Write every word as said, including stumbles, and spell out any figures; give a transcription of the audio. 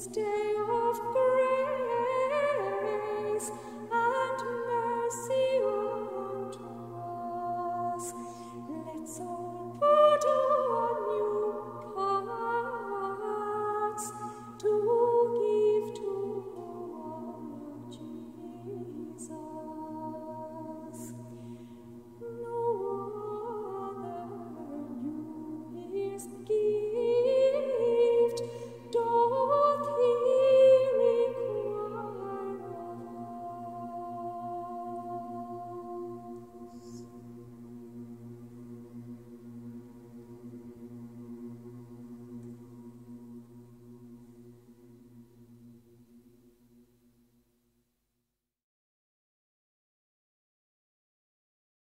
Stay on.